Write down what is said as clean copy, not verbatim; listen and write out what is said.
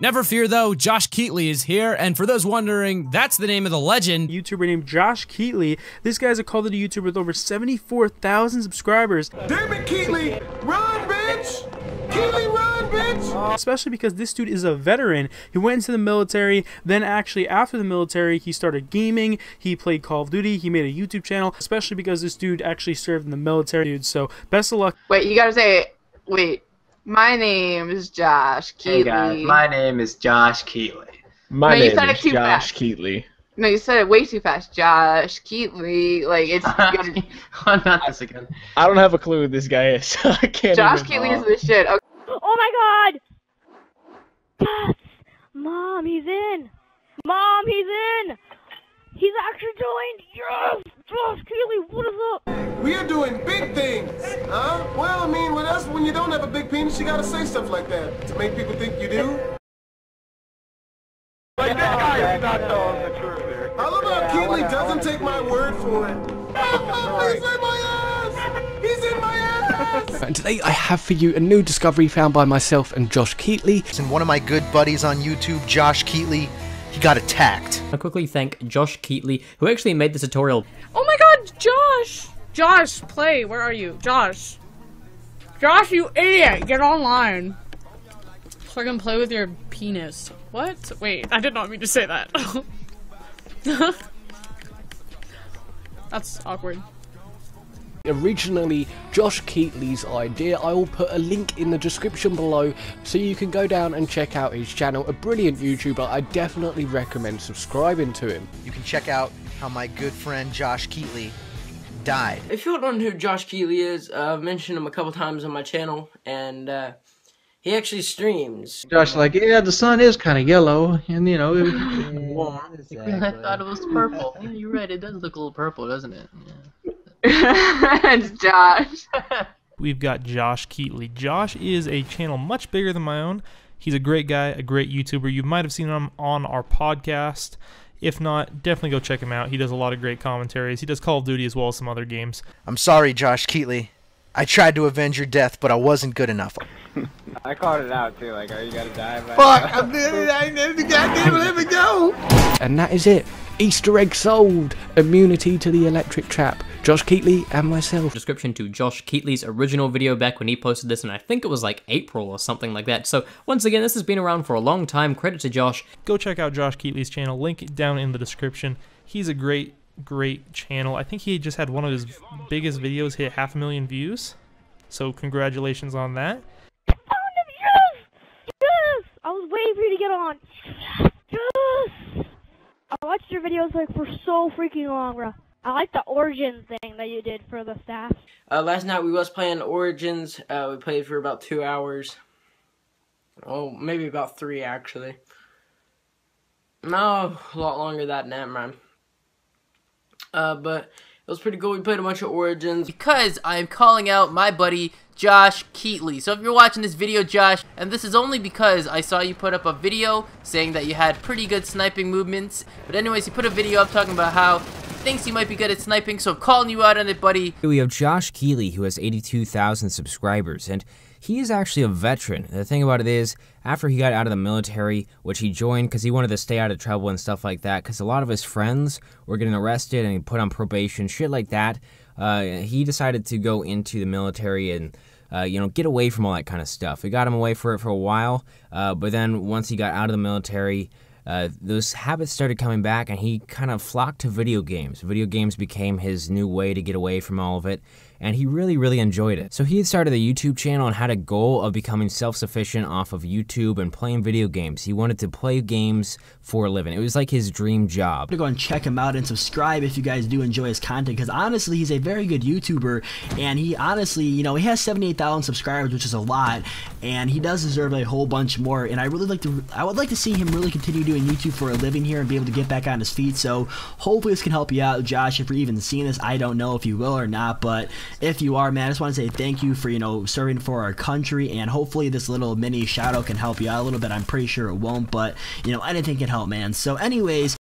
Never fear though, Josh Keatley is here, and for those wondering, that's the name of the legend. YouTuber named Josh Keatley. This guy's a Call of Duty YouTuber with over 74,000 subscribers. Damn it, Keatley! Run, bitch! Keatley, run, bitch! Especially because this dude is a veteran. He went into the military, then actually after the military, he started gaming, he played Call of Duty, he made a YouTube channel, especially because this dude actually served in the military, dude, so best of luck. Wait, you gotta say, wait. My name is Josh Keatley. Hey guys, my name is Josh Keatley. No, you said it too fast. Josh Keatley. No, you said it way too fast. Josh Keatley. Like, it's... Not this again. I don't have a clue who this guy is, so I can't Josh Keatley is the shit. Okay. Oh my god! Yes! Mom, he's in! Mom, he's in! He's actually joined! Yes! Josh Keatley, what is up? We are doing big things! Huh? Well, I mean, with us, when you don't have a big penis, you gotta say stuff like that to make people think you do. Like, this guy is not telling the truth here. I love how Keatley doesn't take my word for it. Oh, he's in my ass! He's in my ass! And today I have for you a new discovery found by myself and Josh Keatley. And one of my good buddies on YouTube, Josh Keatley, he got attacked. I quickly thank Josh Keatley, who actually made the tutorial. Oh my god, Josh! Josh, play, where are you? Josh. Josh, you idiot, get online. So I can play with your penis. What? Wait, I did not mean to say that. That's awkward. Originally Josh Keatley's idea. I will put a link in the description below so you can go down and check out his channel. A brilliant YouTuber. I definitely recommend subscribing to him. You can check out how my good friend Josh Keatley died. If you don't know who Josh Keatley is, I've mentioned him a couple times on my channel, and he actually streams. Josh, like, yeah, the sun is kind of yellow, and you know, it was warm. Exactly. I thought it was purple. Yeah, you're right, it does look a little purple, doesn't it? Yeah. It's Josh. We've got Josh Keatley. Josh is a channel much bigger than my own. He's a great guy, a great YouTuber. You might have seen him on our podcast. If not, definitely go check him out. He does a lot of great commentaries. He does Call of Duty as well as some other games. I'm sorry, Josh Keatley. I tried to avenge your death, but I wasn't good enough. I called it out too, like, oh, you gotta die by fuck, now. I didn't goddamn let me go! And that is it. Easter egg sold! Immunity to the electric trap. Josh Keatley and myself. Description to Josh Keatley's original video back when he posted this, and I think it was like April or something like that. So once again, this has been around for a long time. Credit to Josh. Go check out Josh Keatley's channel. Link down in the description. He's a great channel. I think he just had one of his biggest videos hit 500,000 views. So congratulations on that. I found him! Yes! Yes! I was waiting for you to get on. Yes! I watched your videos like for so freaking long, bro. I like the Origins thing that you did for the staff. Last night we was playing Origins. We played for about 2 hours. Oh, maybe about 3 actually. No, a lot longer than that, man. But it was pretty cool. We played a bunch of Origins. Because I'm calling out my buddy Josh Keatley. So if you're watching this video, Josh, and this is only because I saw you put up a video saying that you had pretty good sniping movements. But anyways, you put a video up talking about how thinks he might be good at sniping, so I'm calling you out on it, buddy. Here we have Josh Keatley, who has 82,000 subscribers, and he is actually a veteran. The thing about it is, after he got out of the military, which he joined because he wanted to stay out of trouble and stuff like that, because a lot of his friends were getting arrested and put on probation, shit like that, he decided to go into the military and you know, get away from all that kind of stuff. It got him away for a while, but then once he got out of the military, those habits started coming back, and he kind of flocked to video games. Video games became his new way to get away from all of it, and he really, really enjoyed it. So he had started a YouTube channel and had a goal of becoming self-sufficient off of YouTube and playing video games. He wanted to play games for a living. It was like his dream job. Go and check him out and subscribe if you guys do enjoy his content, because honestly, he's a very good YouTuber, and he honestly, you know, he has 78,000 subscribers, which is a lot, and he does deserve a whole bunch more, and I would like to see him really continue doing YouTube for a living here and be able to get back on his feet. So hopefully this can help you out, Josh, if you're even seeing this. I don't know if you will or not, but if you are, man, I just want to say thank you for, you know, serving for our country, and hopefully this little mini shout out can help you out a little bit. I'm pretty sure it won't, but you know, anything can help, man. So anyways,